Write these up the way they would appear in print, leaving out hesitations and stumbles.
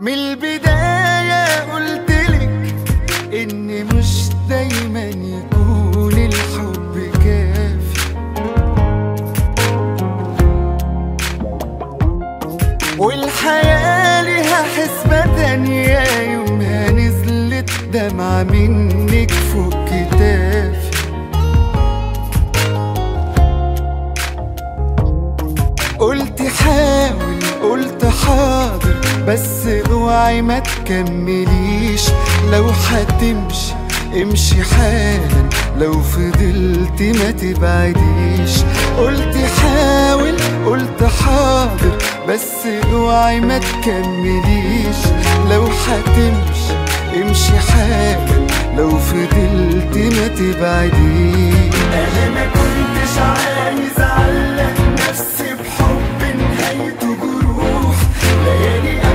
من البداية قلتلك إن مش دايما يكون الحب كافي، والحياة ليها حسبة تانية يومها نزلت دمعة منك فوق كتافي. قلت حاول، قلت حاضر، بس اوعي ما تكمليش، لو هتمشي امشي حالا، لو فضلت ما تبعديش. قلت حاول، قلت حاضر، بس اوعي ما تكمليش، لو هتمشي امشي حالا، لو فضلت ما تبعديش. انا ما كنتش عايز اعلق نفسي بحب نهايته جروح، ليالي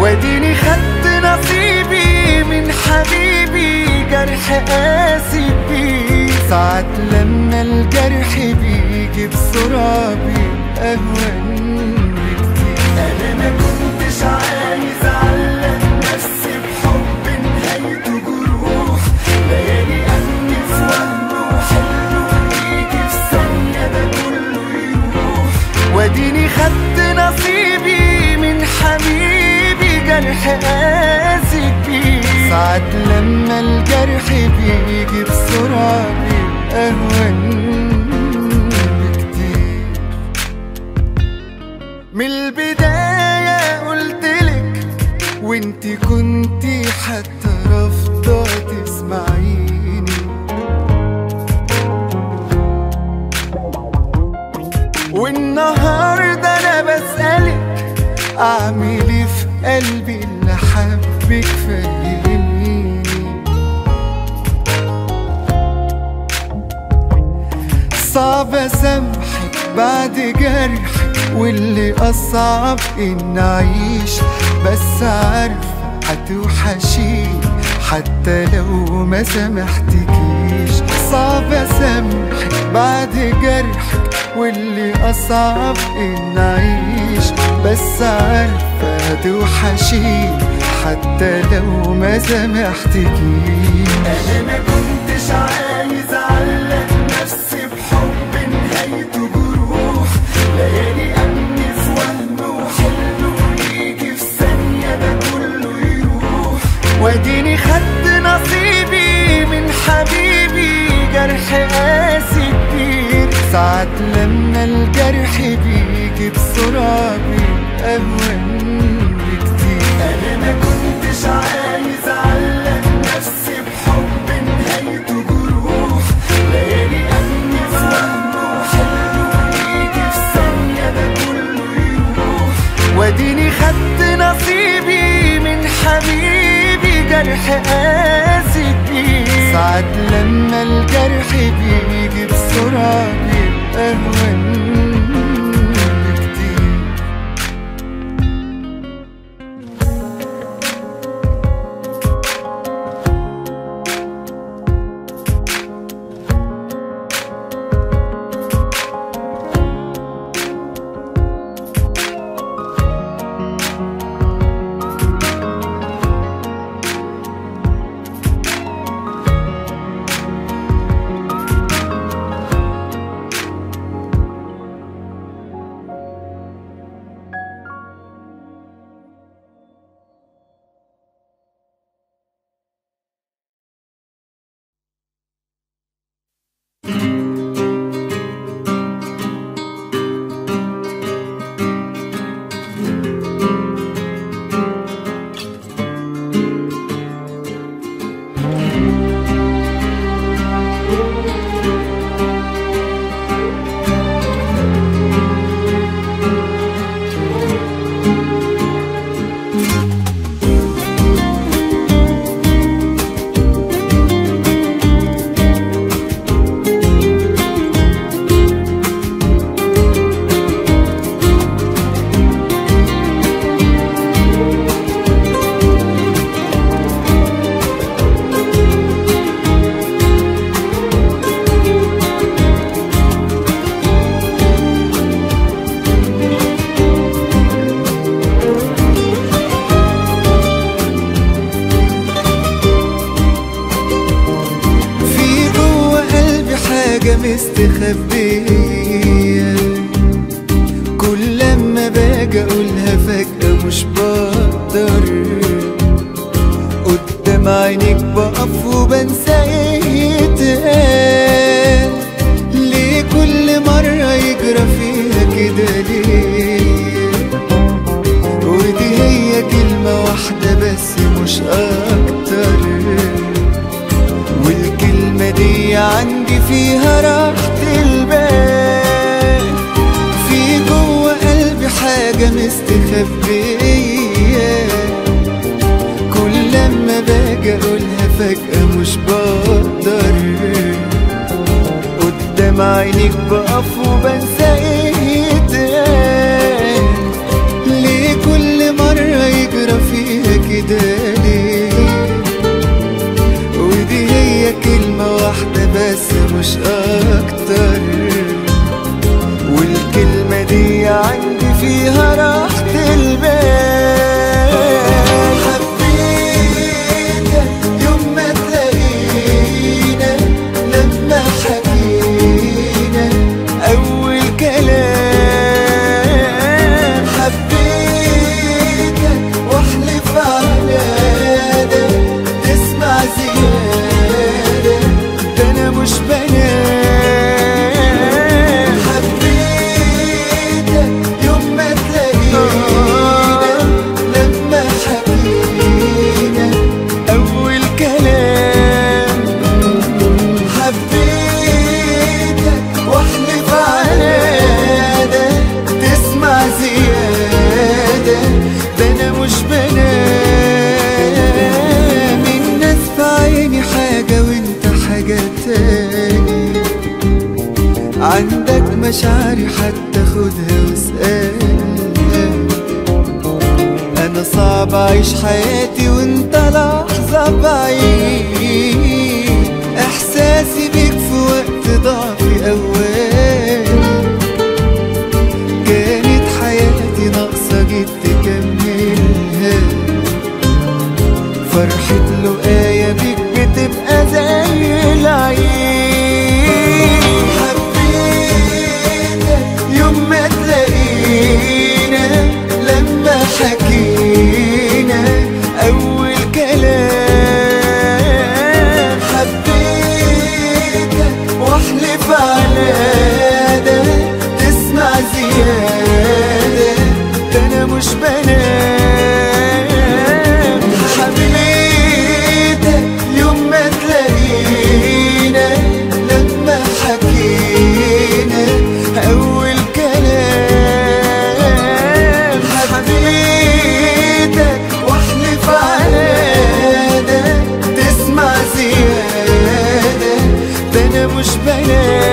واديني خدت نصيبي من حبيبي، جرح قاسي بيه ساعات لما الجرح بيجي بسرعة بيبقى أهون بكتير. أنا ما كنتش عايز أعلق نفسي بحب نهايته جروح، ليالي أمني في وهم وحلمه بيجي في ثانية ده كله يروح، واديني خدت نصيبي من حبيبي جرح قاسي بيه ساعات لما الجرح بيجي بسرعة بيبقى أهون بكتير. من البداية قلتلك وانتي كنتي حتى رافضة تسمعيني، والنهاردة أنا بسألك أعمل ايه في قلبي اللي حبك، فهميني. صعب اسامحك بعد جرحك، واللي اصعب ان اعيش، بس عارفه هتوحشيني حتى لو ما سامحتكيش. صعب اسامحك بعد جرحك، واللي اصعب ان اعيش، بس عارفه هتوحشيني حتى لو ما سامحتكيش. انا ما كنتش عايز اعلق نفسي بحب نهايته جروح، ليالي امني في وهم وحلمه يجي في ثانيه ده كله يروح، واديني خدت نصيبي من حبيبي، جرح قاسي كتير ساعات لما الجرح بيجي بسرعه بيبقى أهون. أنا ما كنتش عايز أعلق نفسي بحب نهايته جروح، ليالي أمني في وهمه وحلمه يجي في ثانية ده كله يروح، وأديني خدت نصيبي من حبيبي، جرح قاسي بيه ساعات لما الجرح بيجي بسرعة بيبقى أهون. مستخبية، كل لما باجي اقولها فجأة مش بقدر، قدام عينيك بقف وبنسى ايه يتقال. ليه كل مرة يجرى فيها كده ليه؟ ودي هي كلمة واحدة بس مش أكتر، والكلمة دي عندي فيها راحة البال. في جوه قلبي حاجة مستخبية، كل لما باجي أقولها فجأة مش بقدر، قدام عينيك بقف وبنسى إيه يتقال. ليه كل مرة يجرى فيها كده ليه؟ ودي هي كلمة واحدة بس مش أكتر، والكلمة دي عندي فيها راحة البال. حبيتك يوم ما تلاقينا، لما حكينا أول كلام، حبيتك واحلف على ده تسمع زيادة، ده أنا مش بنام. حبيتك يوم ما تلاقينا، لما حكينا أول كلام، حبيتك واحلف على ده تسمع زيادة، ده أنا مش بنام. الناس في عيني حاجة وأنت حاجة تاني، عندك مشاعري حتى خدها واسألها، أنا صعب أعيش حياتي وأنت لحظة بعيد، إحساسي بيك في وقت ضعفي أوالي، كانت حياتي ناقصة جيت تكملها، فرحة لقايا بيك بتبقى زي العيد. حبيتك يوم ما تلاقينا، لما حكينا أول كلام، حبيتك واحلف على ده تسمع زيادة، ده أنا مش بنام. حبيتك يوم ما تلاقينا، لما حكينا أول كلام، حبيتك واحلف على ده تسمع زيادة، ده أنا مش بنام.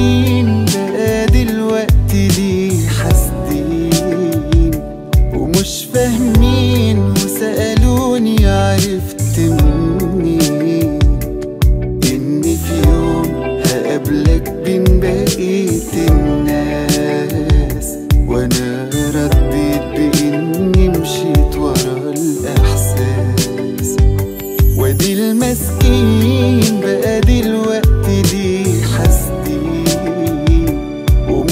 مين بقى دلوقتي ليه حاسدين ومش فاهمين وسألوني عرفت منين إن في يوم هقابلك بين بقية الناس، وأنا رديت بإني مشيت ورا الإحساس، وأدي المسكين بقى دلوقتي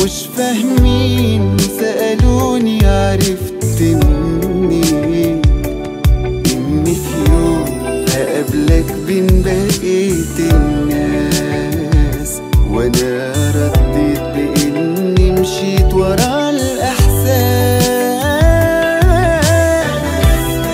مش فاهمين سألوني عرفت منين إن في يوم هقابلك بين بقية الناس، وأنا رديت بإني مشيت ورا الإحساس. مش سامع إن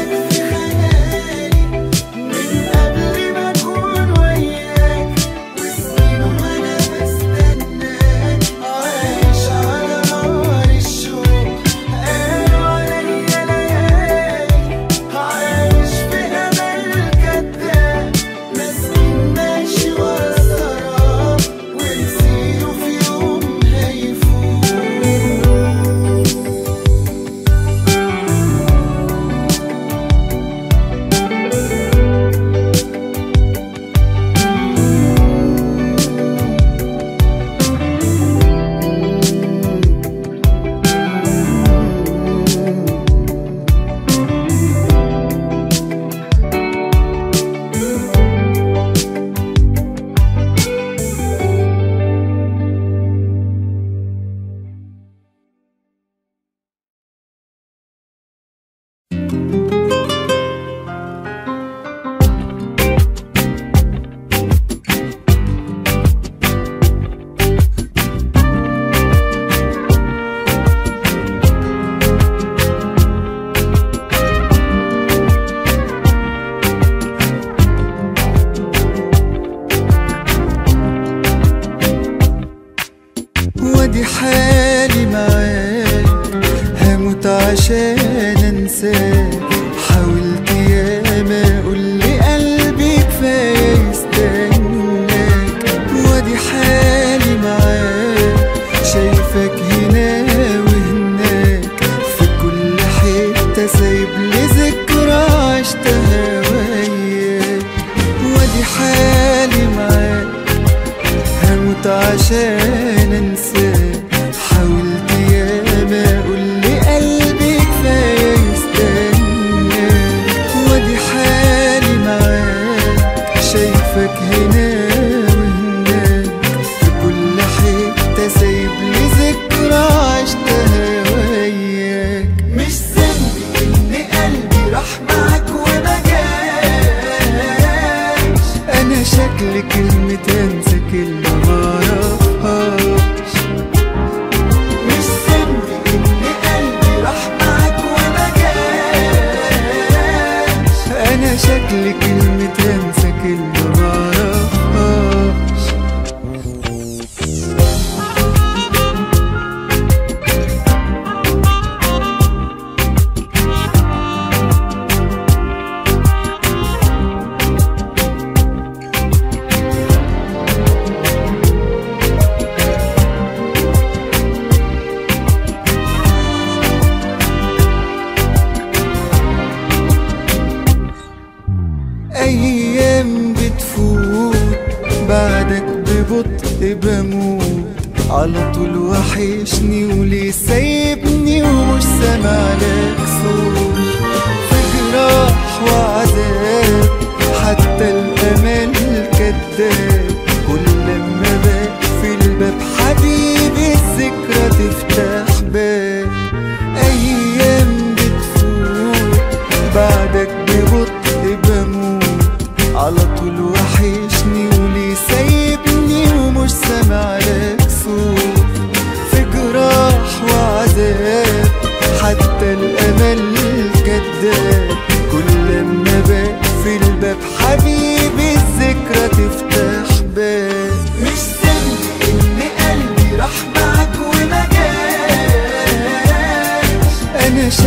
قلبي راح معاك وما جاش،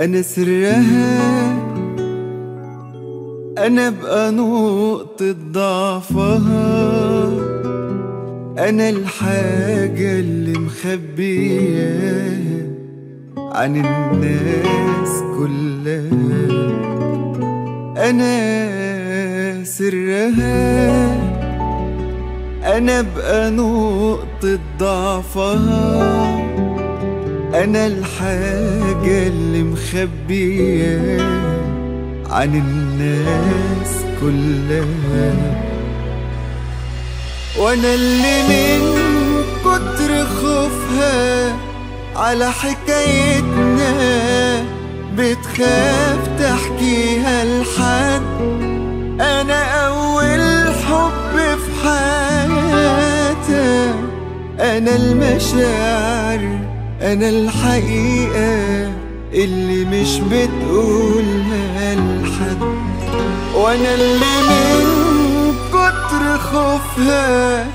أنا سرها، أنا بقى نقطة ضعفها، أنا الحاجة اللي مخبياها عن الناس كلها. أنا سرها، أنا بقى نقطة ضعفها، أنا الحاجة اللي مخبياها عن الناس كلها. وأنا اللي من كتر خوفها على حكايتنا بتخاف تحكيها لحد. أنا أول حب في حياتها، أنا المشاعر، أنا الحقيقة اللي مش بتقولها لحد. وأنا اللي من كتر خوفها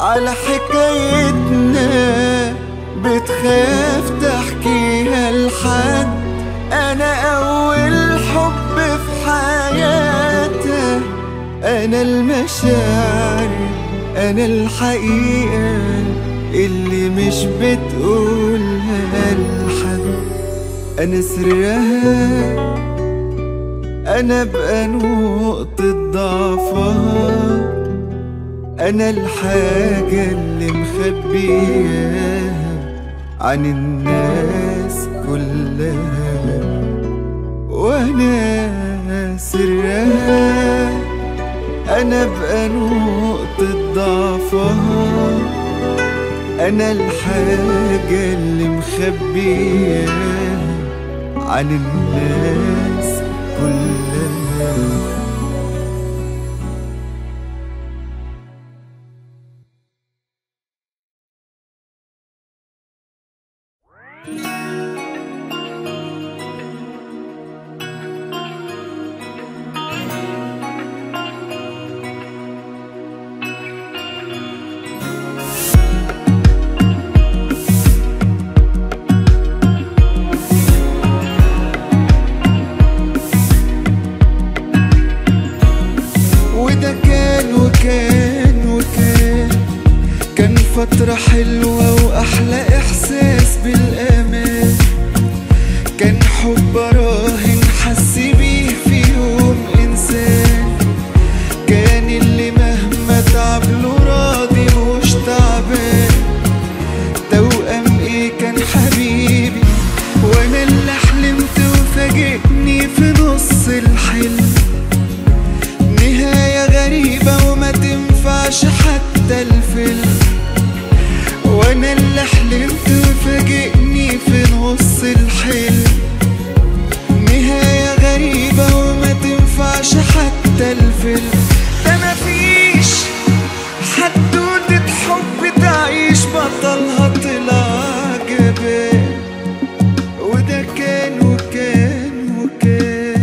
على حكايتنا بتخاف تحكيها لحد. أنا أول حب في حياتها، أنا المشاعر، أنا الحقيقة اللي مش بتقولها لحد. أنا سرها، أنا بقى نقطة ضعفها، أنا الحاجة اللي مخبياها عن الناس كلها. وأنا سرها، أنا بقى نقطة ضعفها، أنا الحاجة اللي مخبياها عن الناس كلها. فترة حلوة وأحلى إحساس بالأمان، كان حب راهن حس بيه في يوم إنسان، كان اللي مهما تعبله راضي مش تعبان، توأم إيه كان حبيبي. وأنا اللي حلمت وفاجئني في نص الحلم، نهاية غريبة وما تنفعش حتى الفيلم. وأنا اللي حلمت وفاجئني في نص الحلم، نهاية غريبة وما تنفعش حتى الفيلم. ده مفيش حدودة حب تعيش بطلها طلع جبان، وده كان وكان وكان.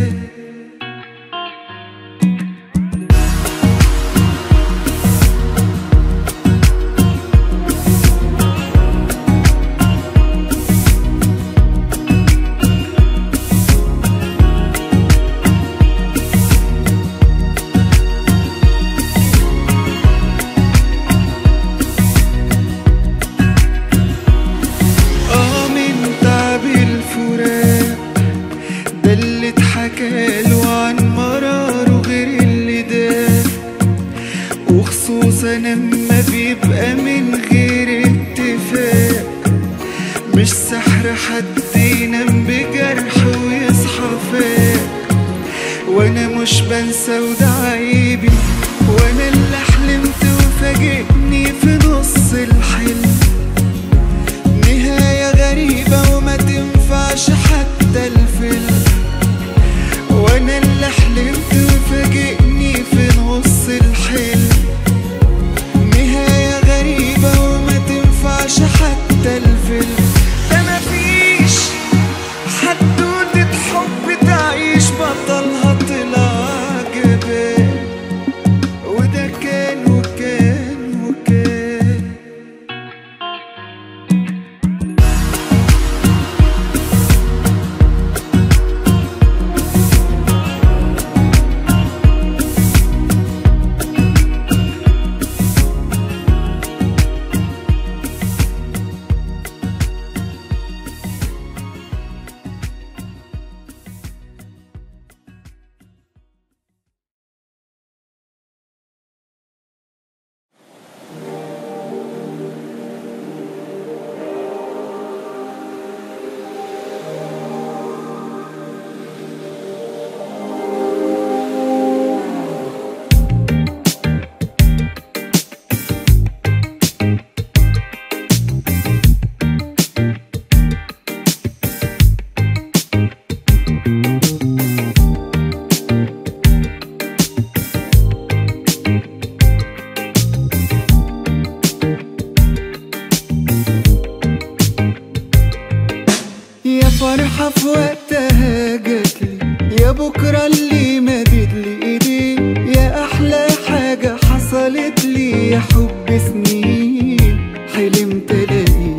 في وقتها جاتلي يا بكرة اللي مددلي ايدي، يا أحلى حاجة حصلت لي، يا حب سنين حلمت ألاقيه.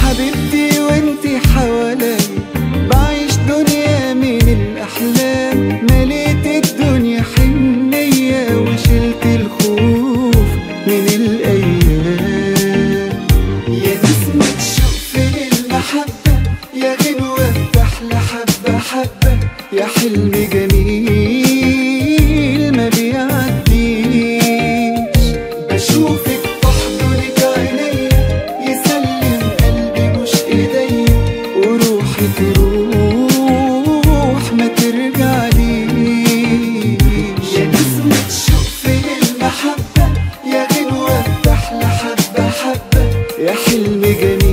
حبيبتي وانتي حواليا، بعيش دنيا من الأحلام، مليت الدنيا حنية وشلت الخوف من الأيام. يا نسمة شوق المحبة، يا غنوة حبة حبة، يا حلم جميل ما بيعديش. بشوفك بحضنك عينيا، يسلم قلبي مش ايديا، وروحي تروح ما ترجعليش. يا نسمة شوق في المحبة، يا غنوة بحلى حبة حبة، يا حلم جميل تروح ما ترجعليش.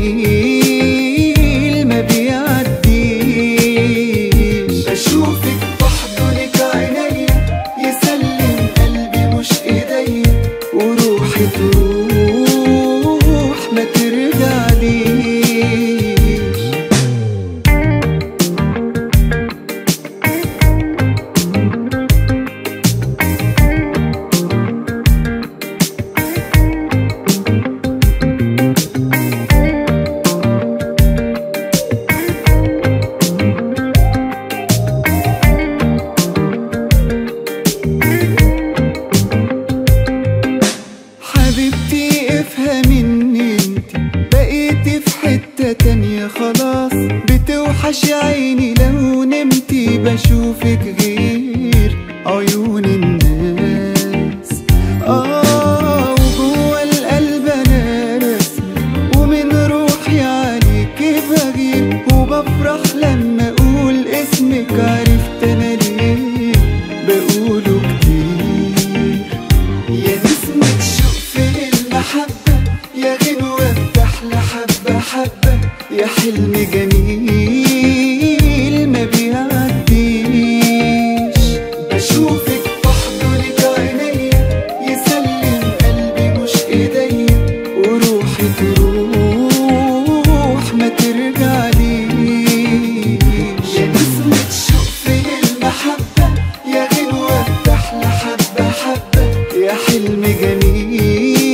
تانية خلاص بتوحش عيني، لو نمتي بشوفك غير عيون الناس. وجوه القلب انا رسمة، ومن روحي عليكي بغير، وبفرح لما اقول اسمك، عرفت انا ليه بقوله كتير. يا نسمة شوق في المحبة، يا غنوة بحلى حبة حبة، يا حلم جميل ما بيعديش. بشوفك بحضنك عينيا، يسلم قلبي مش ايديا، وروحي تروح ما ترجعليش. يا نسمة شوق في المحبة، يا غنوة بحلى حبة حبة، يا حلم جميل تروح ما ترجعليش.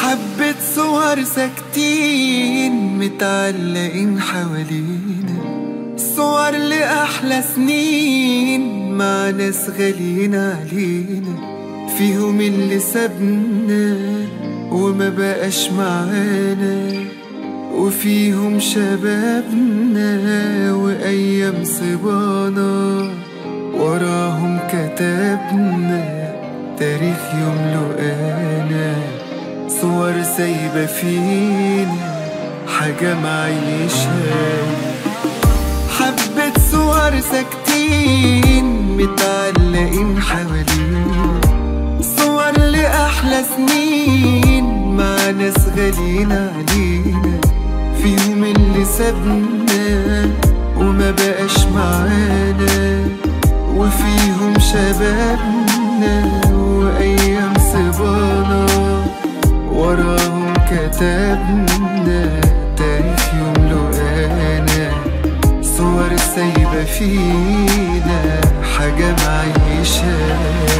حبة صور ساكتين متعلقين حوالينا، صور لأحلى سنين مع ناس غاليين علينا، فيهم اللي سابنا وما بقاش معانا، وفيهم شبابنا وأيام صبانا، وراهم كتبنا تاريخ يوم لقانا، صور سايبة فينا حاجة معيشها. حبة صور ساكتين متعلقين حوالينا، صور لأحلى سنين مع ناس غاليين علينا، فيهم اللي سابنا وما بقاش معانا، وفيهم شبابنا وأيام صبانا، وراهم كتبنا ده في يوم لقانا صور سايبة فينا حاجة معيشانا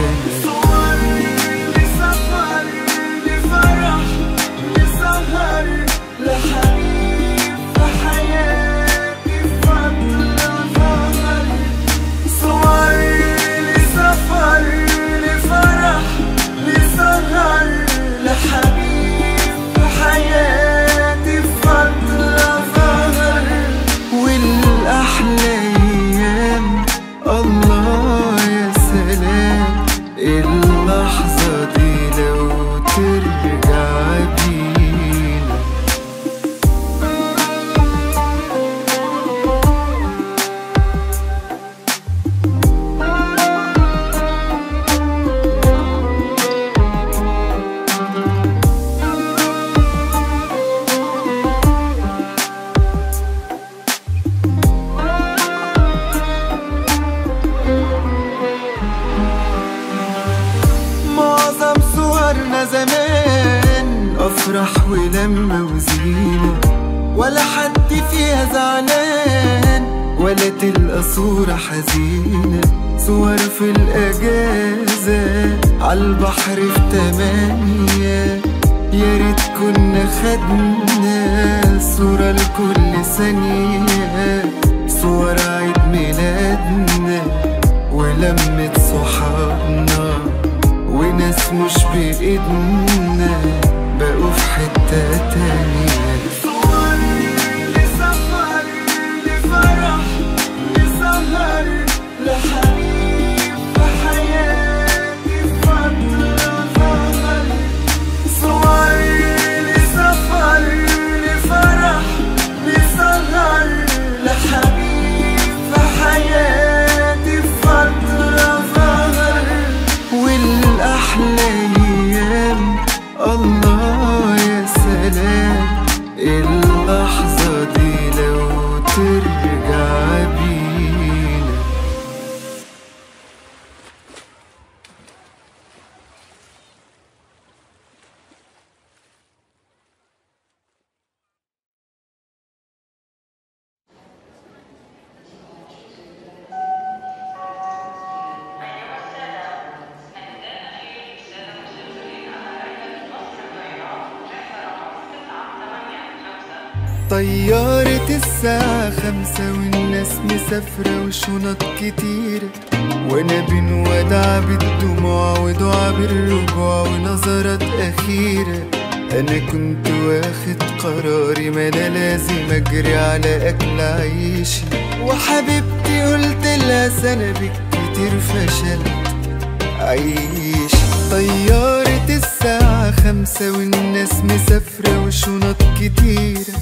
اللحظة دي لو ترجع بينا زمان أفرح ولما وزينة ولا حد فيها زعلان ولا تلقى صورة حزينة صور في الأجازة عالبحر في 8 يا ريت كنا خدنا صورة لكل ثانية صور عيد ميلادنا ولمة صحابنا وناس مش بإيدنا بقوا في حتة تانية الله يا سلام اللحظة دي لو ترجع بينا طيارة الساعة 5 والناس مسافرة وشنط كتيرة وانا بنودع بالدموع ودعا بالرجوع ونظرات أخيرة انا كنت واخد قراري ما انا لازم اجري على اكل عيشي وحبيبتي قلت لها سنبك كتير فشلت عيشي طيارة الساعة 5 والناس مسافرة وشنط كتيرة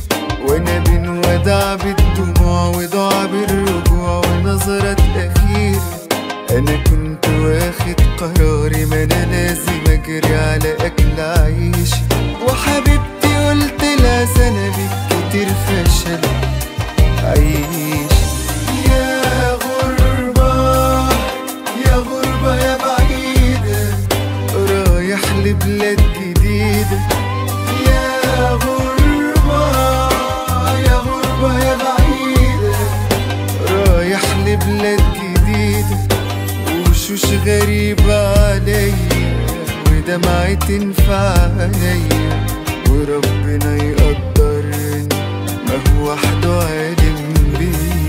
وانا بنودع بالدموع ودعا بالرجوع ونظرات أخيرة انا كنت واخد قراري ما انا لازم اجري على اكل عيشي وحبيبتي قلت لها سنبك كتير فشلت عيشي يا غربة يا غربة يا بعيدة رايح لبلاد جديدة يا غربة بلاد جديدة وشوش غريبة عليا ودمعة تنفع عليا وربنا يقدرني ما هو وحده عالم بيا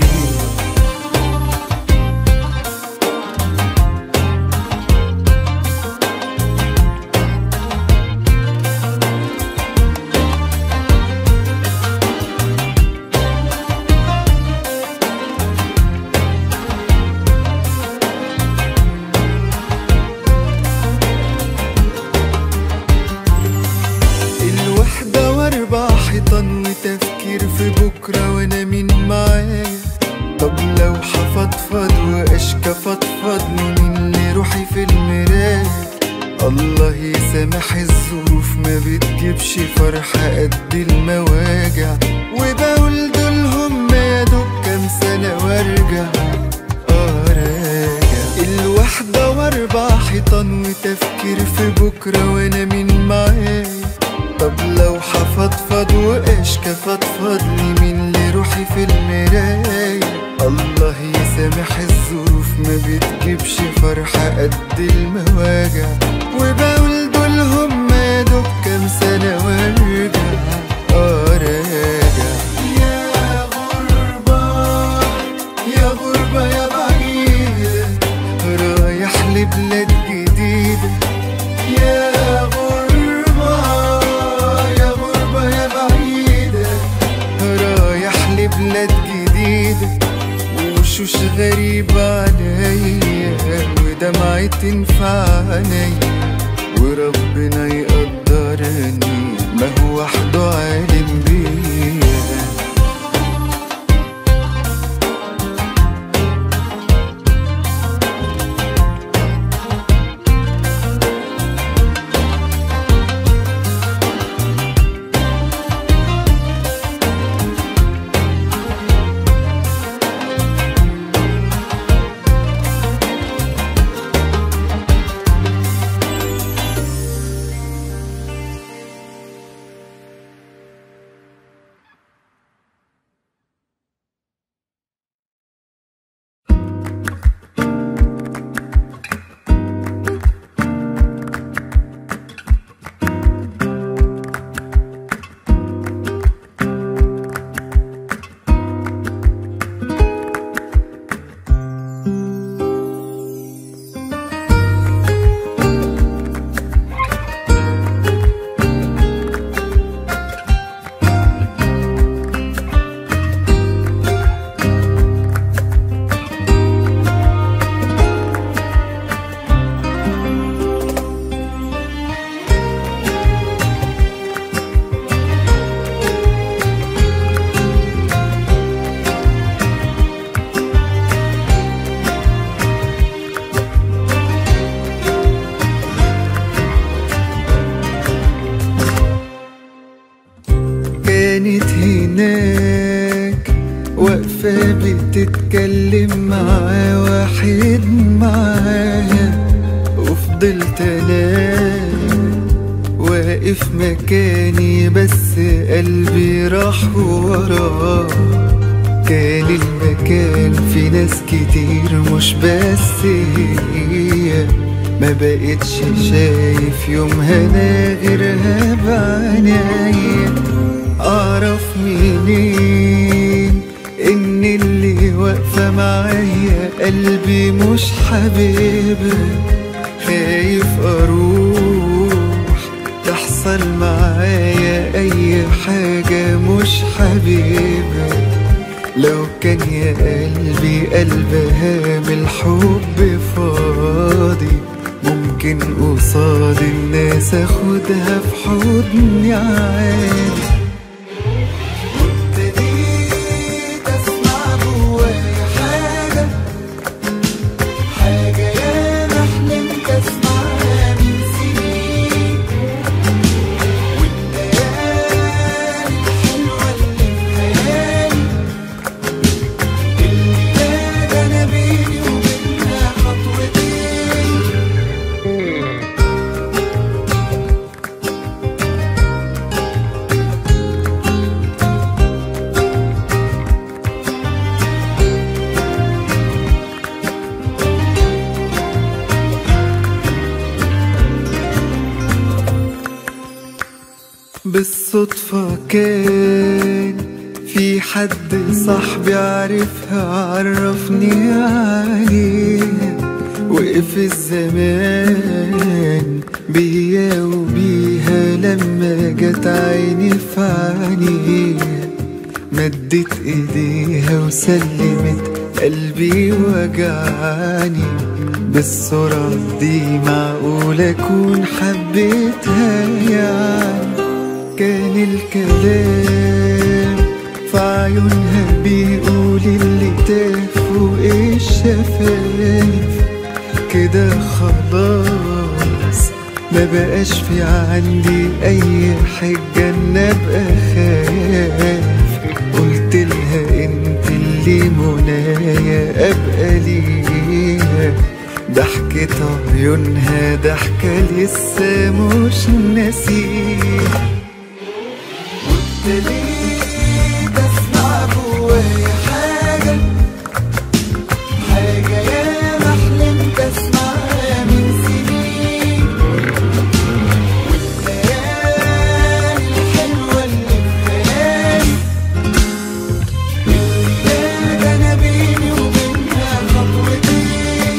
الله يسامح الظروف ما بتجيبش فرحة قد المواجع وبقول دول هم يا دوب كام سنة وارجع راجع الوحدة واربع حيطان وتفكير في بكرة وانا مين معايا طب لو افضفض واشكى فضفض لمين لروحي في المرايه. الله يسامح الظروف ما بتجيبش فرحه قد المواجع، وبقول دولهم يا دوب كام سنه وارجع راجع. يا غربه يا غربه يا بعيده رايح لبلاد جديده، يا غربه يا غربه يا بعيده رايح لبلاد جديده. وشوش غريبة عليا ودمعي تنفع عينيا، وربنا يقدرني ما هو وحده عالم بيا. تتكلم معاه واحد معاها، وفضلت انا واقف مكاني بس قلبي راح وراه. كان المكان في ناس كتير مش بس هي، ما بقتش شايف يومها انا غيرها بعنايا. اعرف منين ان اللي واقفه معايا قلبي مش حبيبها؟ خايف اروح تحصل معايا اي حاجه مش حبيبها. لو كان يا قلبي قلبها بالحب فاضي، ممكن قصاد الناس اخدها في حضني عادي. بالصدفة كان في حد صاحبي عارفها عرفني عليها، وقف الزمان بيا وبيها لما جت عيني في عينيها. مدت ايديها وسلمت قلبي وجعني. بالسرعة دي معقولة اكون حبيتها يعني؟ كان الكلام في عيونها بيقول اللي تاف وايه الشفايف كده خلاص. ما بقاش في عندي اي حجه ان ابقى خايف. قلت لها انت اللي منايا ابقى ليها، ضحكة عيونها ضحكة لسه مش ناسيها. دليل اسمع جوايا حاجة يا محلمت اسمعها من سنين، والليالي الحلوة اللي في خيالي اللي ده انا بيني وبينها خطوتين.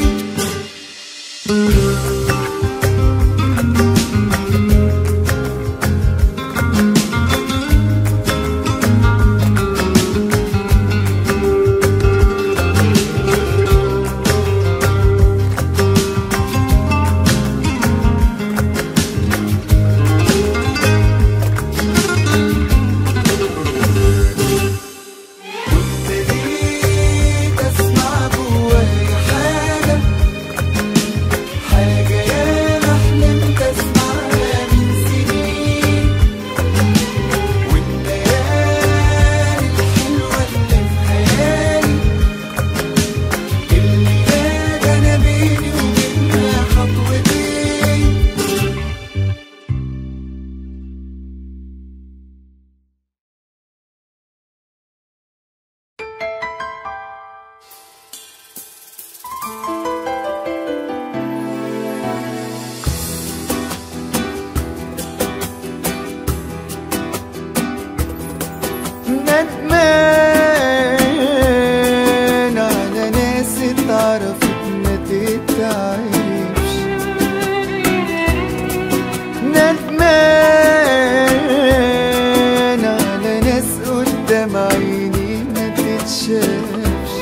ندمان على ناس اتعرفت ما تتعرفش، ندمان على ناس قدام عيني ما تتشافش،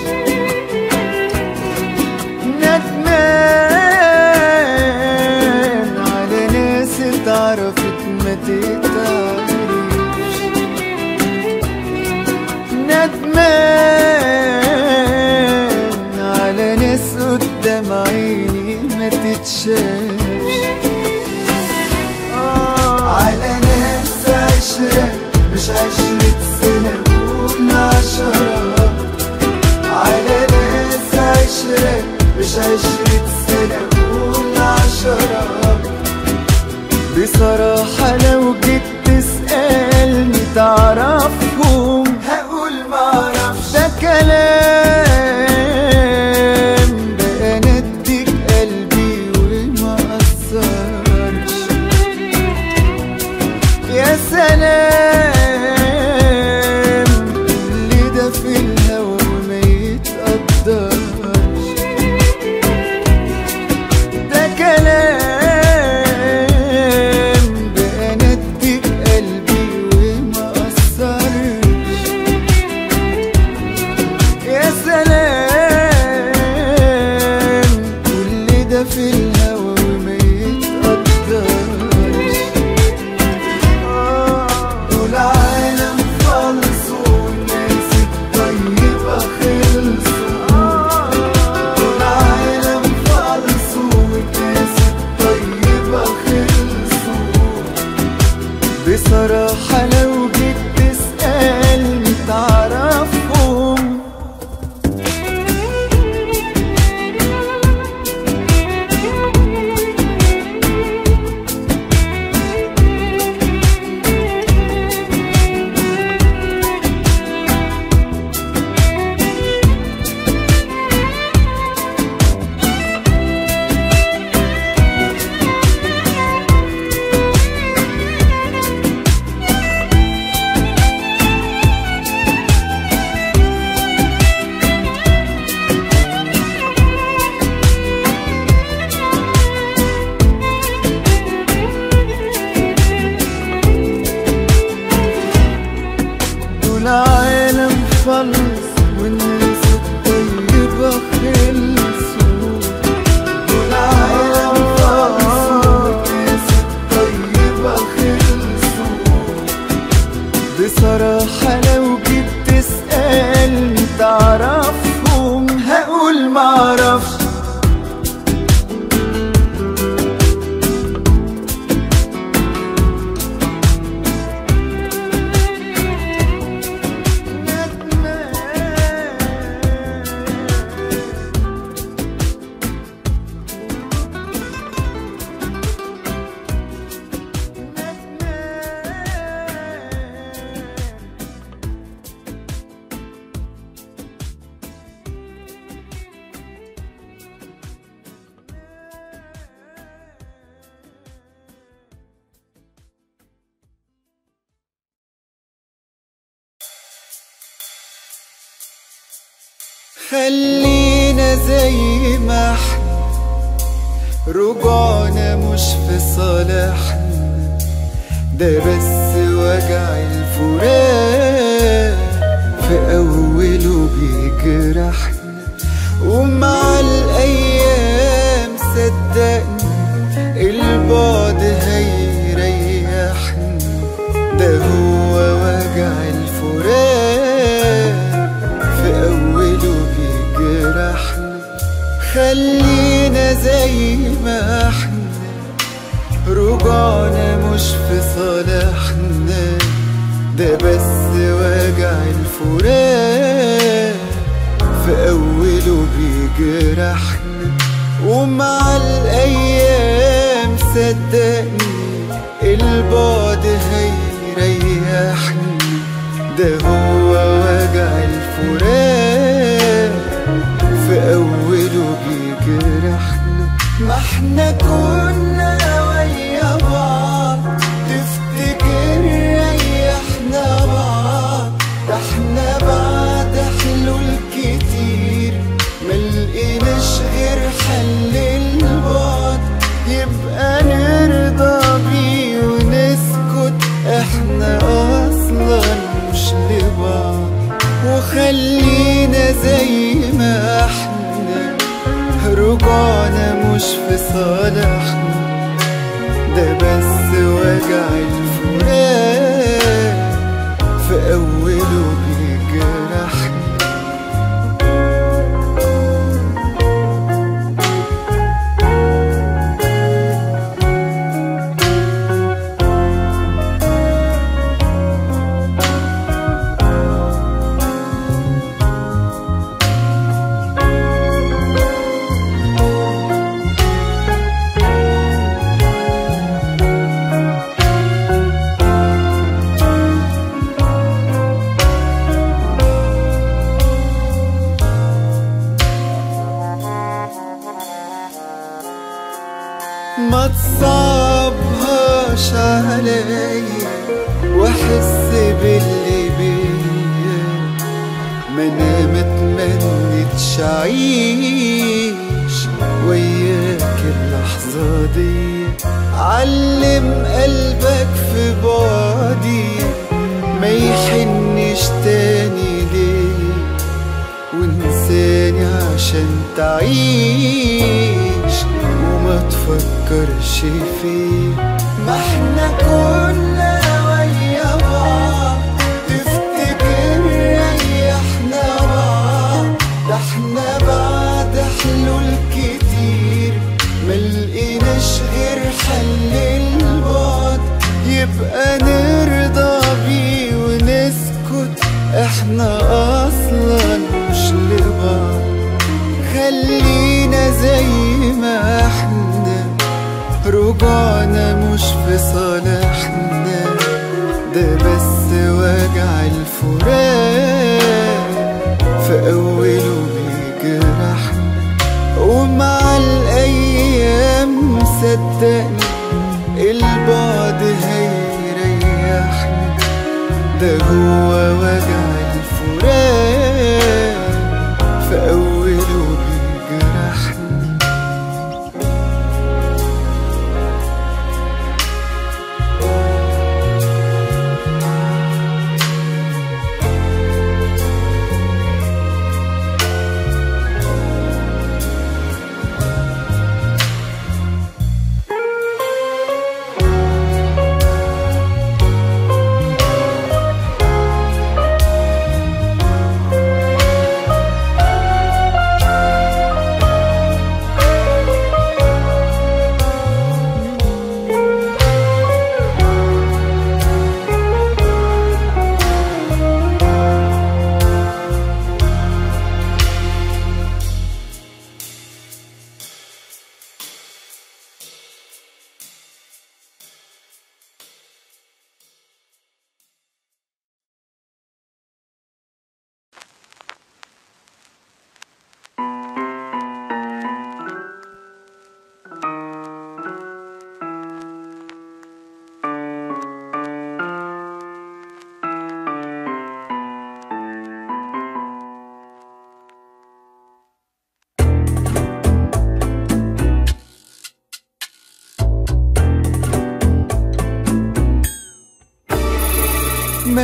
ندمان على ناس اتعرفت ما تتعرفش، ندمان على ناس قدام عيني ما تتشافش، على ناس عشرة مش عشرة سنة ولا عشرة، على ناس عشرة مش عشرة سنة ولا عشرة. بصراحة لو جيت تسألني تعرفهم ده كلام، بقى انا اديك قلبي وما اقصرش، يا سلام اللي ده في الهوى وما يتقدرش، ده كلام بقى انا اديك قلبي وما اقصرش، يا سلام كل ده في الهوى وما يتقدرش. والعالم خلص والناس الطيبة خلصوا، والعالم خلص والناس الطيبة خلصوا. بصراحة لو جيت تسألني تعرفهم خلينا زي ما احنا، رجوعنا مش في صالحنا، ده بس وجع الفراق في أوله بيجرحنا. ومع الأيام صدقنا البعد هيريحنا، ده هو وجع الفراق في أوله بيجرحنا. خلينا زي ما احنا، رجعنا مش في صالحنا، ده بس وجع الفراق في أوله بيجرحنا. ومع الأيام صدقني البعد هيريحنا، ده هو وجع الفراق في أوله بيجرحنا. ما احنا كنا ويا بعض، تفتكر ريحنا بعض، ده احنا بعد حلول كتير ملقناش غير حل البعد. يبقى نرضى بيه ونسكت، احنا اصلا مش لبعض. وخلينا زي ما احنا، رجعنا مش في صالحنا، ده بس وجع الفراق في أوله بيجرحنا. ما تصعبهاش عليا واحس باللي بيا، ما انا متمنتش اعيش وياك اللحظه دي. علم قلبك في بعدي ما يحنش تاني ليه، وانساني عشان تعيش وما تفكرش فيه. ما احنا كنا ويا بعض، تفتكر ريحنا بعض، ده احنا بعد حلول كتير ملقناش غير حل البعد. يبقى نرضى بيه ونسكت، احنا اصلا مش لبعض. خلينا زي ما احنا، رجعنا مش في صالحنا، ده بس وجع الفراق في أوله بيجرحنا. ومع الأيام صدقني البعد هيريحنا، ده هو وجع الفراق في أوله بيجرحنا.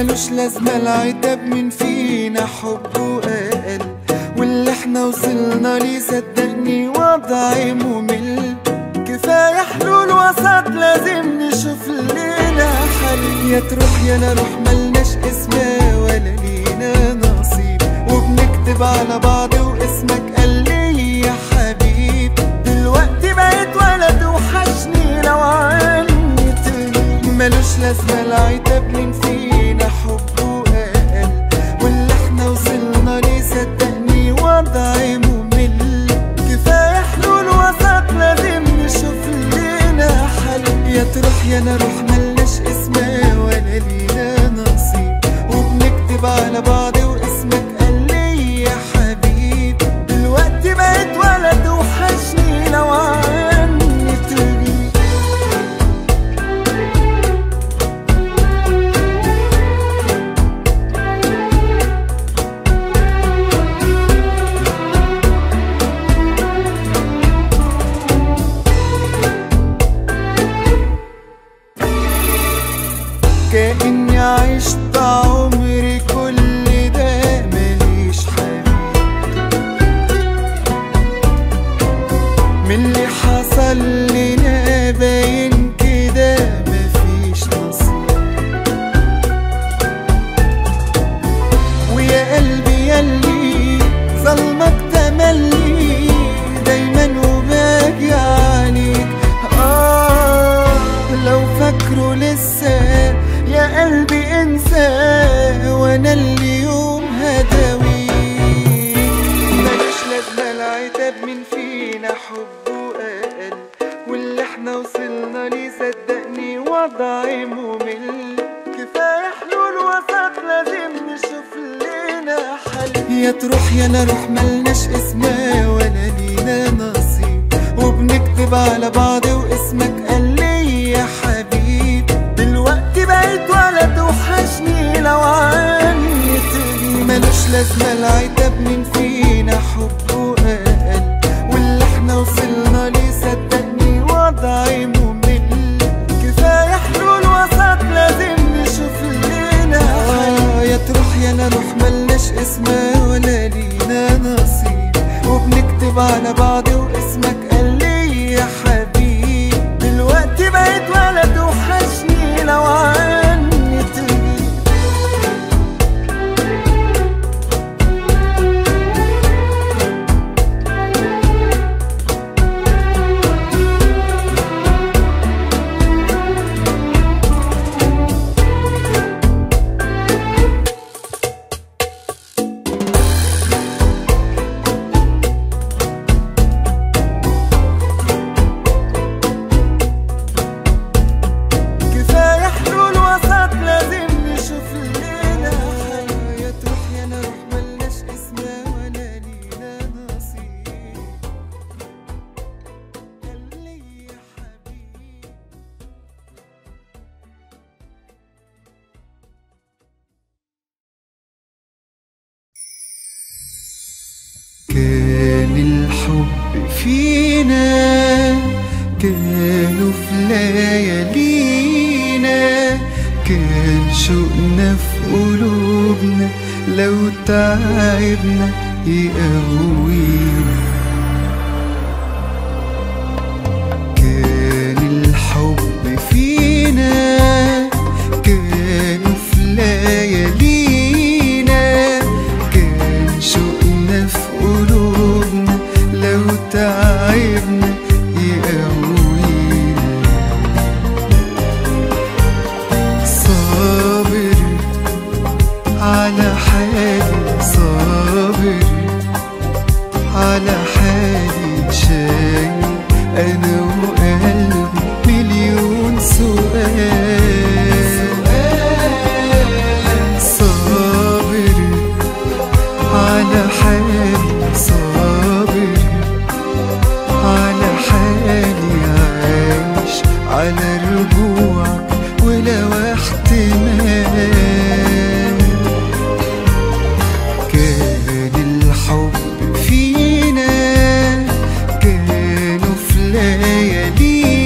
ملوش لازمة العتاب من فينا حبه قال، واللي احنا وصلنا ليه صدقني وضعي ممل. كفاية حلول وسط لازم نشوف لنا حل، يا تروح يا انا اروح ملناش اسمها ولا لينا نصيب، وبنكتب على بعض واسمك قال لي يا حبيب. دلوقتي بقيت ولد وحشني لو عنيت، ملوش لازمة العتاب من فينا حبه قال، واللي احنا وصلنا ليه صدقني وضعي ممل. كفاية حلول وسط لازم نشوف لنا حل، يا تروح يا انا اروح ملناش اسمها ولا لينا نصيب، وبنكتب على بعض واسمك قال لي يا حبيب. دلوقتي بقيت ولد وحشني لو كأني عشت عمري كل ده ماليش حبيب، من اللي حصل لنا باين كده مفيش نصيب. ويا قلبي ياللي ظلمك تملي دايما وباجي عليك، لو فاكره لسه يا قلبي انساه وانا اللي يوم هداويك. ملوش لازمة العتاب من فينا حبه قال، واللي احنا وصلنا ليه صدقني وضعي ممل. كفاية حلول وسط لازم نشوف لنا حل، يا تروح يا انا اروح ملناش اسمها ولا لينا نصيب، وبنكتب على بعض واسمك قال لي يا حبيب. دلوقتي بقيت ولد وحشني لو عنيتني، ملوش لازمة العتاب من فينا حبه قال، واللي احنا وصلنا ليه صدقني وضعي ممل. كفاية حلول وسط لازم نشوف لنا حل، يا تروح يا انا اروح ملناش اسمها ولا لينا نصيب، وبنكتب على بعض واسمك قال لي يا حبيب. دلوقتي بقيت ولد وحشني لو كان الحب فينا، كانوا في ليالينا، كان شوقنا في قلوبنا، لو تعبنا يقوينا. كان الحب فينا، كانوا في ليالينا، كان شوقنا في قلوبنا، لو تعبنا يقوينا. صابر على حالي، صابر على حالي، شايل أنا وقلبي مليون سؤال. صابر على حالي، صابر على حالي، عايش على رجوعك ولو احتمال. كان الحب فينا، كانوا في ليالينا،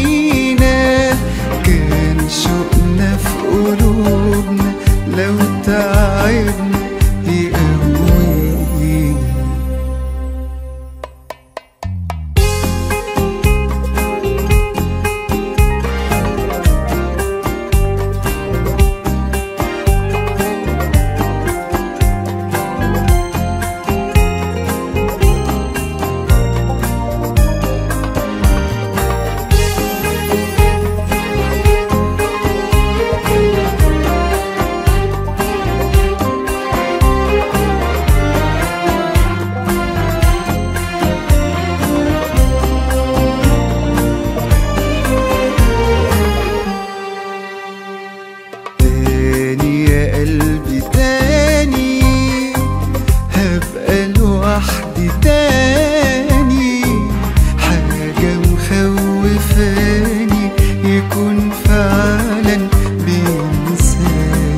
شافني يكون فعلا بينساني.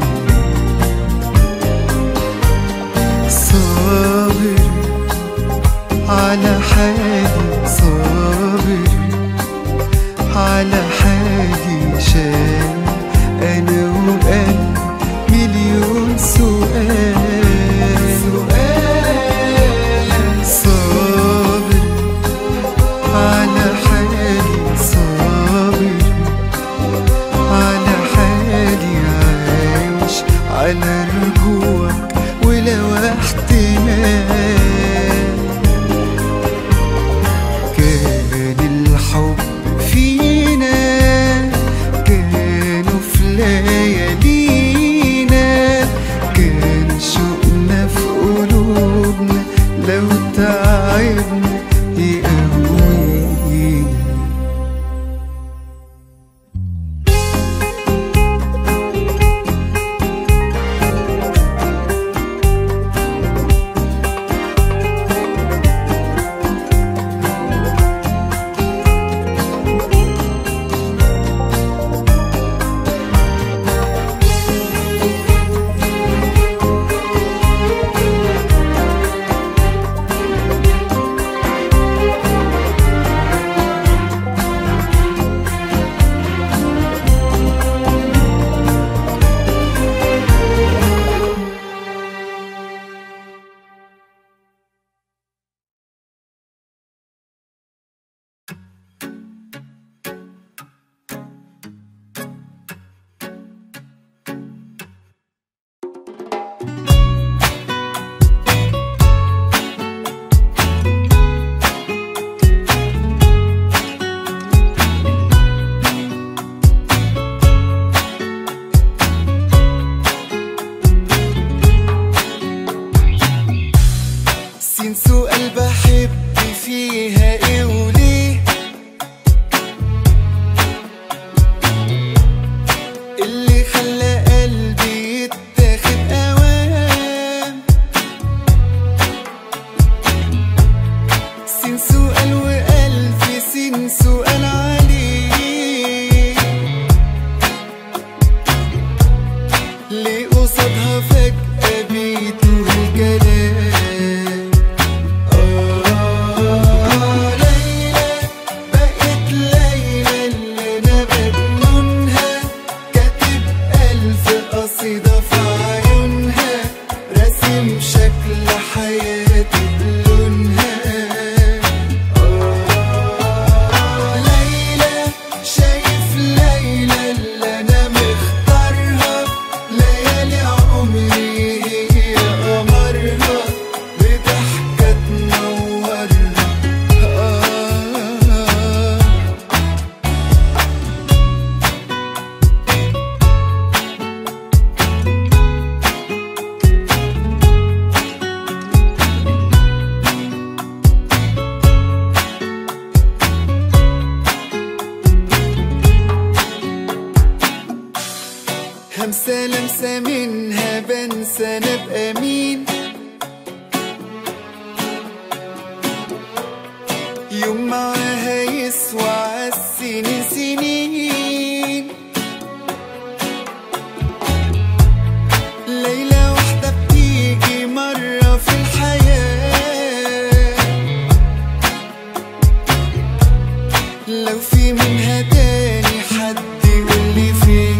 صابر على حالي، صابر على حالي، شايل أنا وقلبي مليون سؤال. صابر على حالي، صابر على حالي، عايش على رجوعك ولو احتمال. كان الحب فينا كانوا في ليالينا، كان شوقنا في قلوبنا لو تعبنا يقوينا. سؤال بحب فيها ايه وليه اللي خلى قلبي يتاخد اوام. سين سؤال والف سين سؤال عليه، ليه قصادها فجأة بيتوه الكلام؟ همسة لمسة منها بنسى أنا أبقى مين، يوم معاها يسوى عالسنين سنين. ليلة واحدة بتيجي مرة في الحياة، لو في منها تاني حد يقولي فين.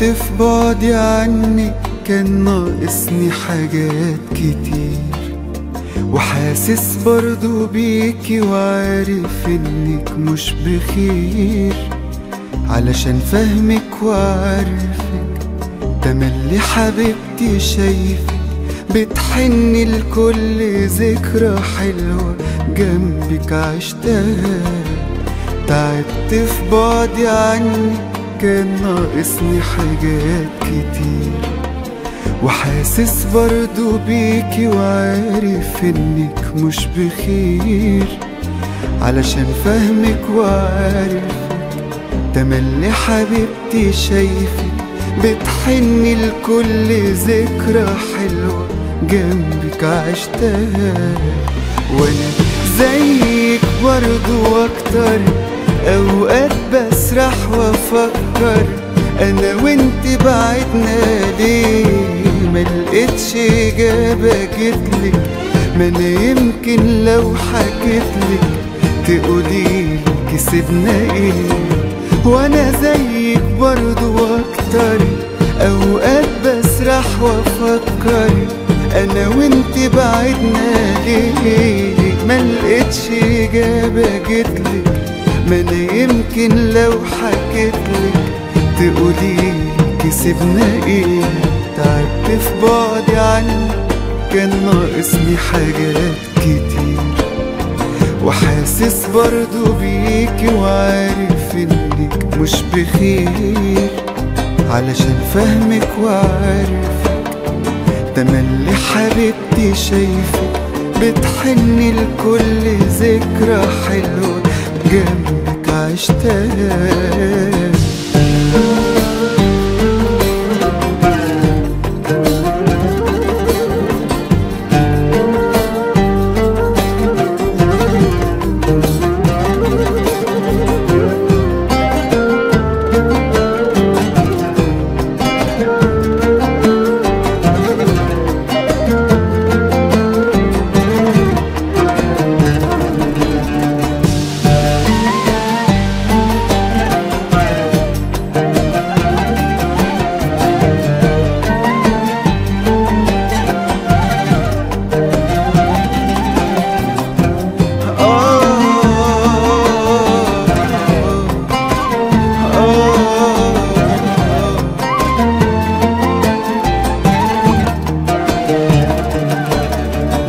كنت في بعدي عنك كان ناقصني حاجات كتير، وحاسس برضو بيكي وعارف انك مش بخير، علشان فهمك وعارفك تملي حبيبتي، شايفك بتحني لكل ذكرى حلوة جنبك عشتها. تعبت في بعدي عنك كان ناقصني حاجات كتير، وحاسس برضو بيكي وعارف انك مش بخير، علشان فهمك وعارفك تملي حبيبتي، شايفك بتحني لكل ذكرى حلوة جنبك عشتها. وانا زيك برضو اكتر اوقات بسرح وافكر انا وانت بعدنا ليه، ملقتش اجابة جتلك، ما انا يمكن لو حكيتلك تقوليلي كسبنا ايه. وانا زيك برضو اكتر اوقات بسرح وافكر انا وانت بعدنا ليه، ملقتش اجابة جتلك، ما انا يمكن لو حكيتلك تقوليلي كسبنا ايه. تعبت في بعدي عنك كان ناقصني حاجات كتير، وحاسس برضو بيكي وعارف انك مش بخير، علشان فهمك وعارفك تملي حبيبتي، شايفك بتحني لكل ذكرى حلوة جنبك عشتها.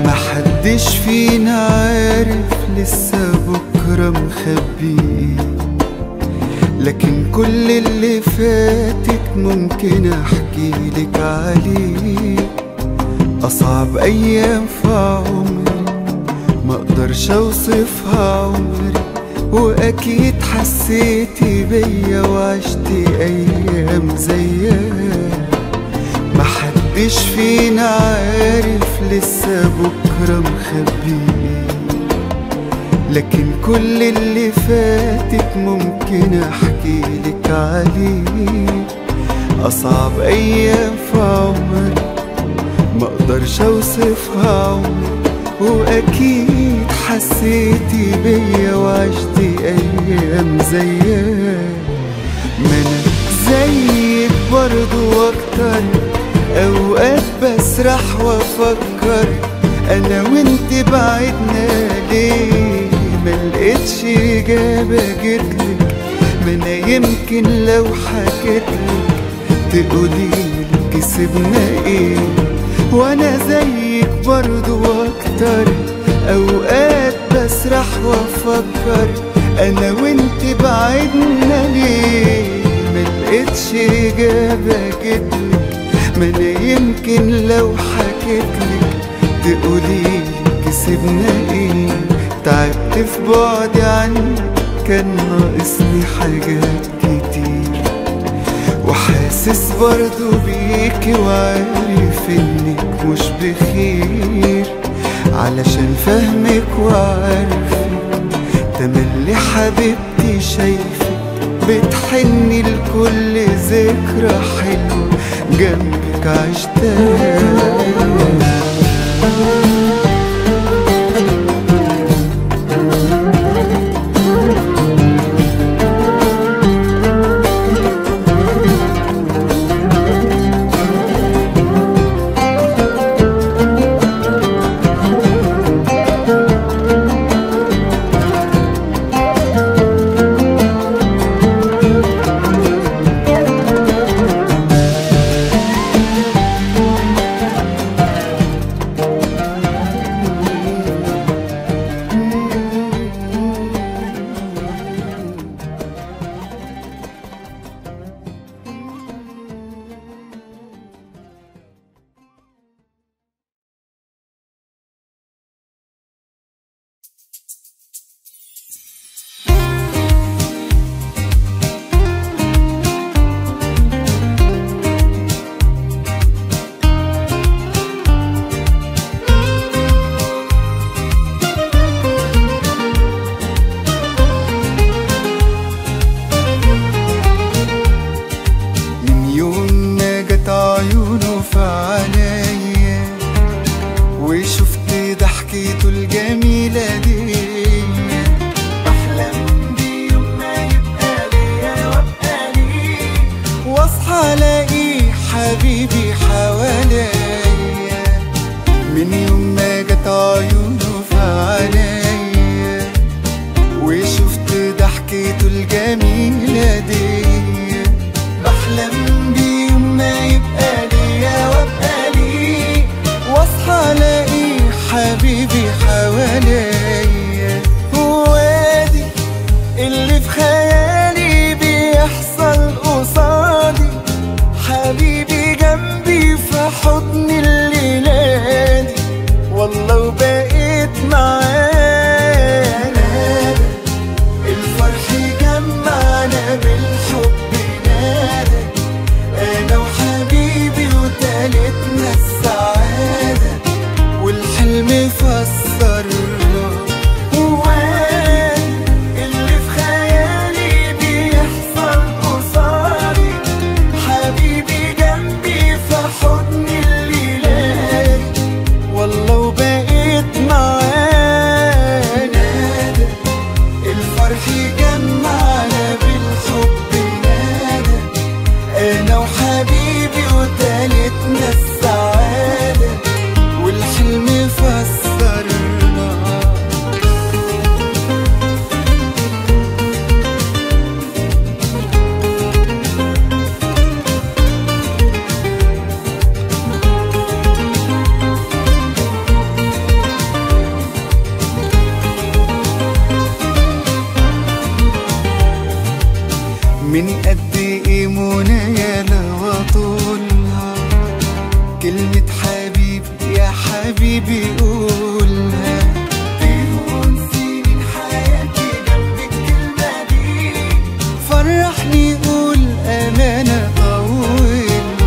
محدش فينا عارف لسه بكرة مخبي، لكن كل اللي فاتك ممكن احكيلك عليه. اصعب ايام في عمري مقدرش اوصفها عمري، واكيد حسيتي بيا وعشتي ايام زيها. محدش فينا عارف لسه بكرة مخبي، لكن كل اللي فاتك ممكن احكيلك عليه. اصعب ايام في عمري مقدرش اوصفها عمري، واكيد حسيتي بيا وعشتي ايام زيها. ما انا زيك برضو اكتر اوقات بسرح وافكر انا وانت بعدنا ليه، ملقتش اجابة جتلك، ما انا يمكن لو حكيتلك تقوليلي كسبنا ايه. وانا زيك برضو اكتر اوقات بسرح وافكر انا وانت بعدنا ليه، ملقتش اجابة جتلك، ما انا يمكن لو حكيتلك تقوليلي كسبنا ايه. تعبت في بعدي عنك كان ناقصني حاجات كتير، وحاسس برضو بيكي وعارف انك مش بخير، علشان فهمك وعارفك تملي حبيبتي، شايفك بتحني لكل ذكرى حلوة جنبك عشتها. الجميلة دي بحلم بيه ما يبقى ليا وابقى ليه، واصحى الاقي حبيبي حواليا، هو ادي اللي في خيالي بيحصل قصادي، حبيبي جنبي في حضني الليلة دي، والله وبقيت معاه من قد ايه منايا لو اطولها، كلمة حبيب يا حبيبي قولها، مليون سنين حياتي جنبك الكلمة دي، فرحني قول امانة طولها،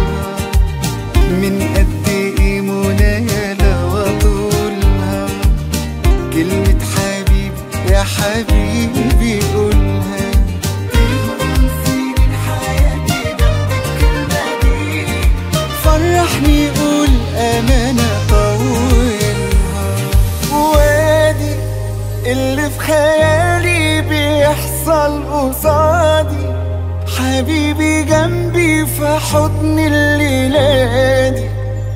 من قد ايه منايا لو اطولها، كلمة حبيب يا حبيبي قولها، فرحني قول أمانة طولها، وادي اللي في خيالي بيحصل قصادي، حبيبي جنبي في حضني الليلة دي،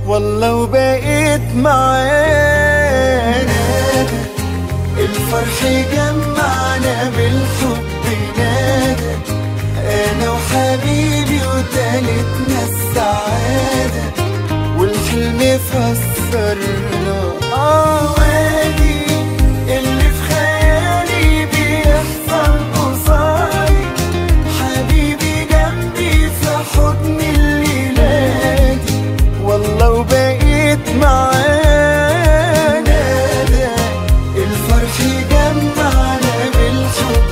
والله وبقيت معاه، نادى الفرح جمعنا بالحب، نادى أنا وحبيبي وتالتنا السعادة والحلم فسرناه، وادي اللي في خيالي بيحصل قصادي، حبيبي جنبي في حضني الليلة دي، والله وبقيت معاه، نادى الفرح جمعنا بالحب.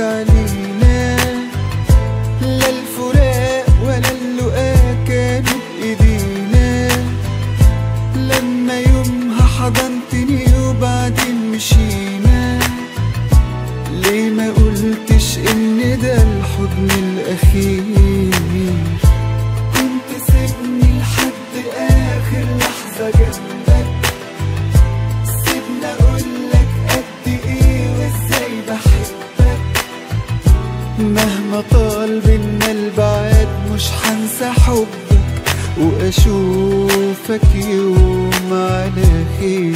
علينا لا الفراق ولا اللقاء كانوا بإيدينا. لما يومها حضنتني وبعدين مشينا، ليه ما قلتش إن ده الحضن الأخير؟ كنت سيبني لحد آخر لحظة جنبك، سيبني أقولك قد إيه وإزاي بحبك. مهما طال بينا البعاد مش هنسى حبك، وأشوفك يوم على خير.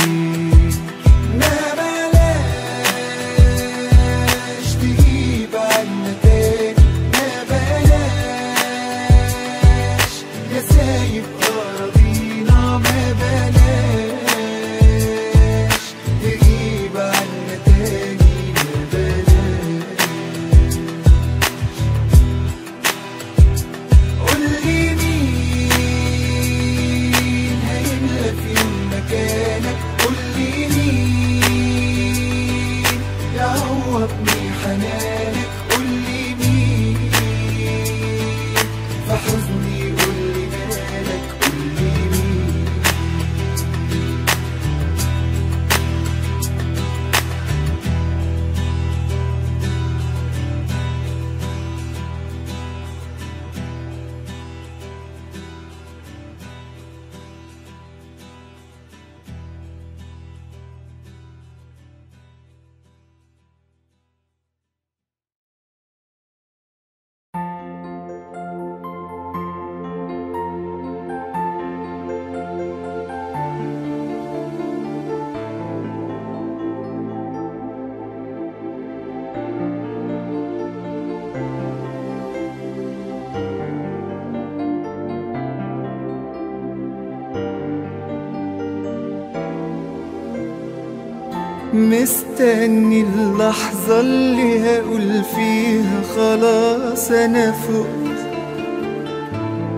مستني اللحظة اللي هقول فيها خلاص أنا فقت،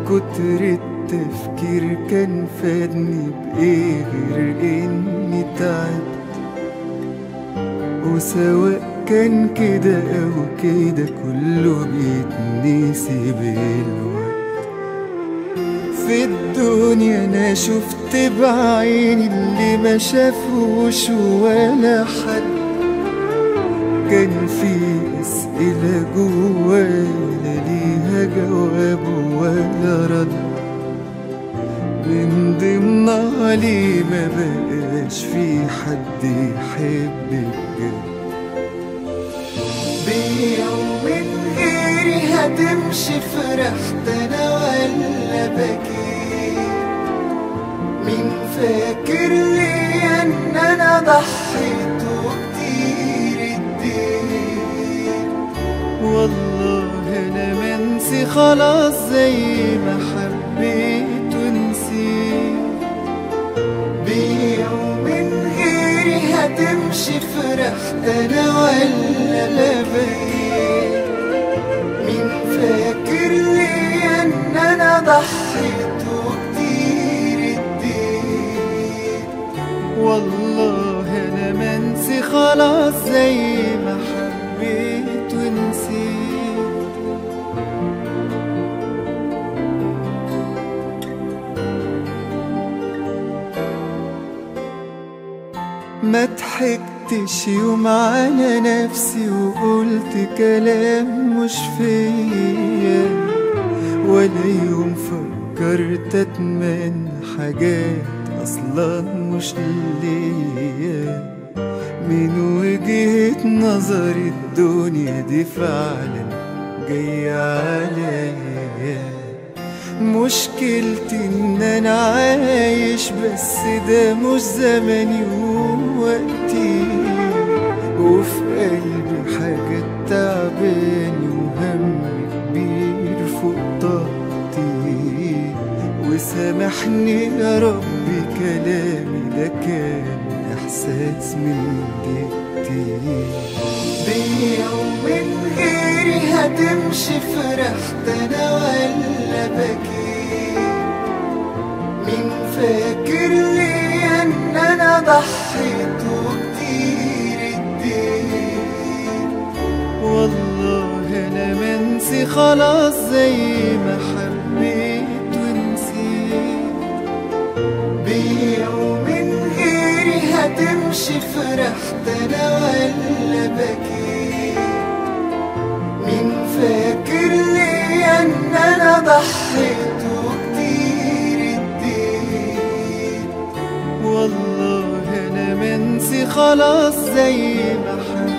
كتر التفكير كان فادني بإيه غير إني تعبت. وسواء كان كده أو كده كله بيتنسي بالوقت. في الدنيا أنا شفت بعيني اللي ما شافوش ولا حد، كان في أسئلة جوايا لا ليها جواب ولا رد، من ضمنها ليه ما بقاش في حد يحب بجد. بيوم من غيري هتمشي فرحت أنا ولا بكي، مين فاكر ليا ان انا ضحيت وكتير اديت. والله انا منسي خلاص زي ما حبيت ونسيت، بيوم من غيري هتمشي فرحت انا ولا لا بقيت، مين فاكر ليا ان انا ضحيت. والله أنا منسي خلاص زي ما حبيت ونسيت. ما ضحكتش يوم على نفسي وقلت كلام مش فيا، ولا يوم فكرت أتمنى حاجات أصلا مش ليا. من وجهة نظر الدنيا دي فعلا جاية عليا، مشكلتي إن أنا عايش بس ده مش زماني ووقتي، وفي قلبي حاجة تعباني وهم كبير فوق طاقتي. وسامحني يا رب كلامي ده كان إحساس من جدتي. بيوم من غيري هتمشي فرحت أنا ولا بكي، مين فاكر ليا إن أنا ضحيت وكتير اديت. انسي خلاص زي ما حبيت ونسيت. بيوم من غيري هتمشي فرحت انا ولا بكيت؟ مين فاكر ليا ان انا ضحيت وكتير اديت؟ والله انا منسي خلاص زي ما حبيت.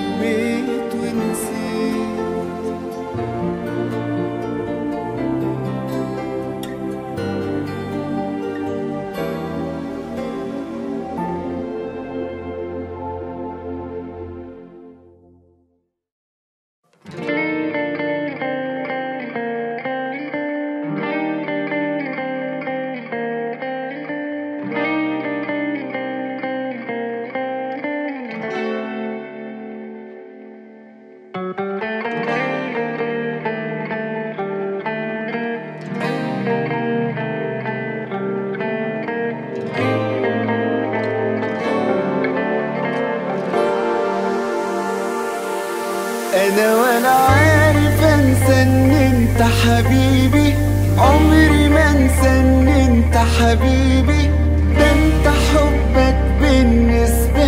أنا عارف انسى ان انت حبيبي، عمري ما انسى ان انت حبيبي، ده انت حبك بالنسبة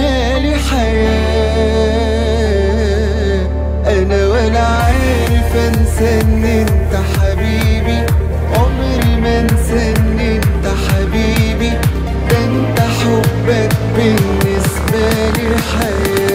لي حياة. أنا ولا عارف انسى ان انت حبيبي، عمري ما انسى ان انت حبيبي، ده انت حبك بالنسبة لي حياة.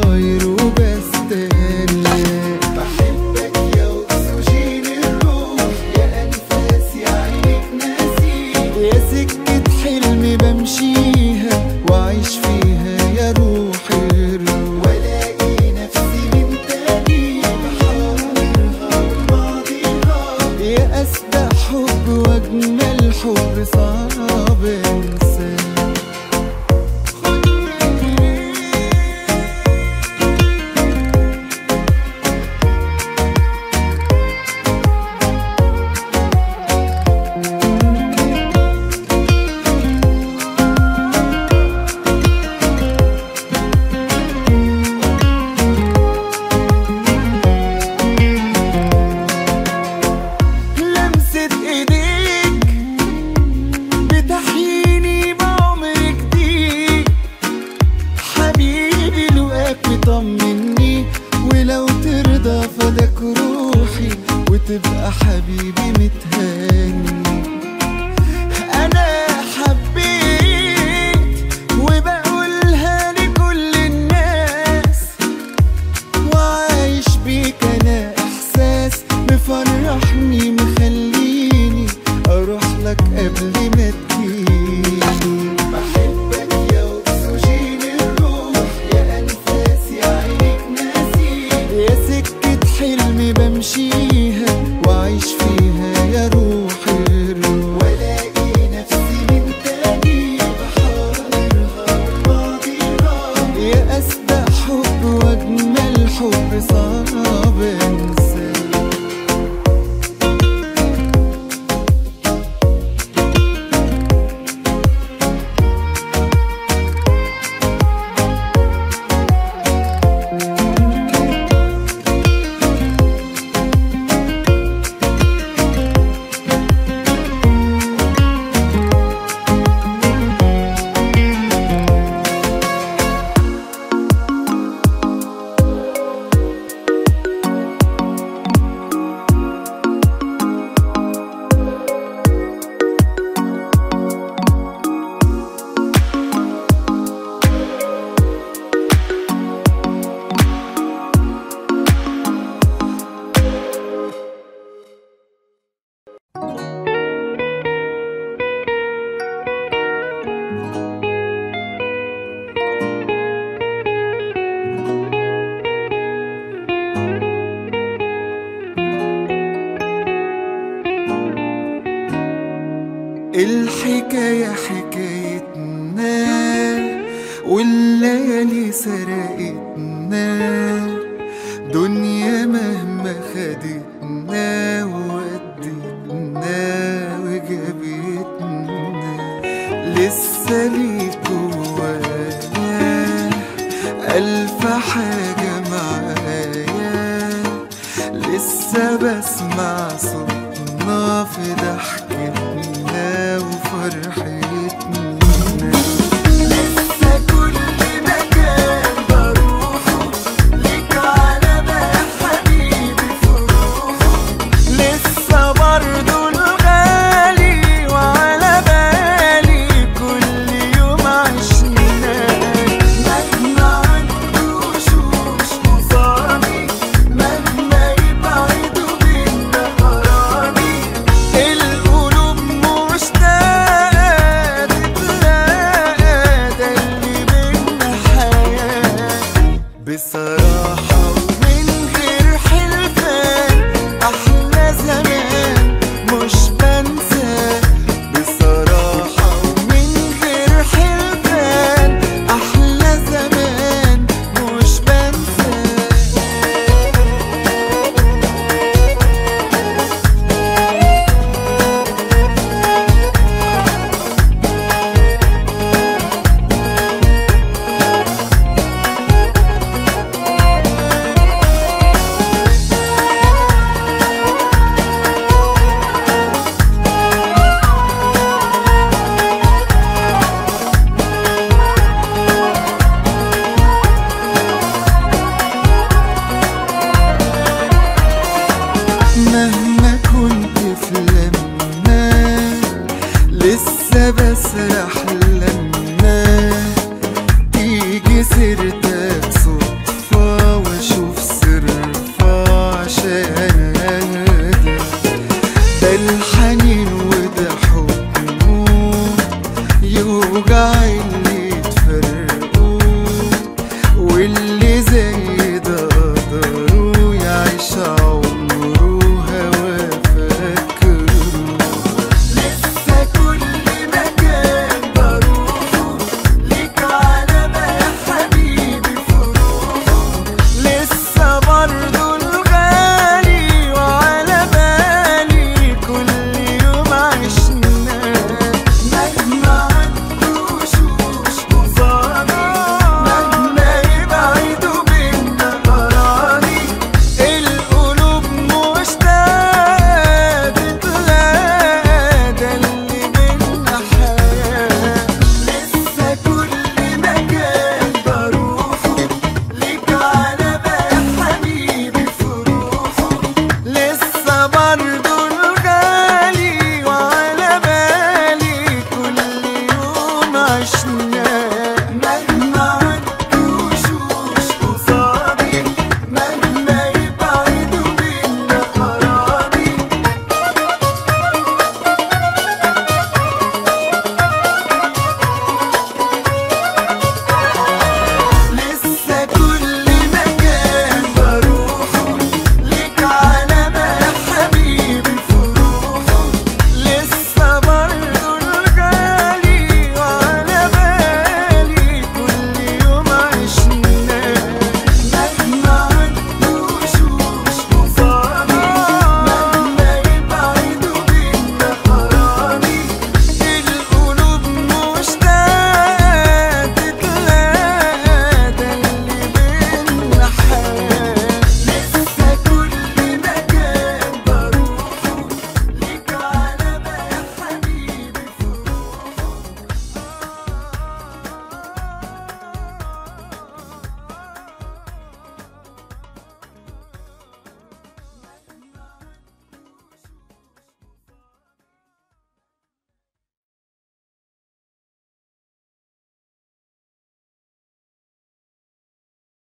طاير وبستناك، بحبك يا أكسجين الروح، يا أنفاسي عينك ناسيك، يا سكة حلمي بمشيها وعيش فيها يا روحي الروح، والاقي نفسي من تاني بحاورها وبعضيها، يا أصدق حب وأجمل حب صعب انساه. طمني ولو ترضى فداك روحي وتبقى حبيبي متهاني، انا حبيت وبقولها لكل الناس، وعايش بيك انا احساس مفرحني مخليني اروح لك قبل ما تجيلي. بمشيها وعيش فيها يا روحي الروح، والاقي نفسي من تاني بحاورها وبعضيها، يا أصدق حب وأجمل حب صعب انساه. الحكاية حكايتنا والليالي سرقتنا، دنيا مهما خدتنا وودتنا وجابتنا، لسه ليك جوايا ألف حاجة معايا، لسه بسمع صوتنا في ضحكتنا وفرحتنا، لسه كل مكان بروحه ليك علامة حبيبي فروحه، لسه برضه الغالي وعلى بالي كل يوم عشناك، مهما عدوا وشوش مصابي، مهما يبعدوا بينا غرامي، بصراحة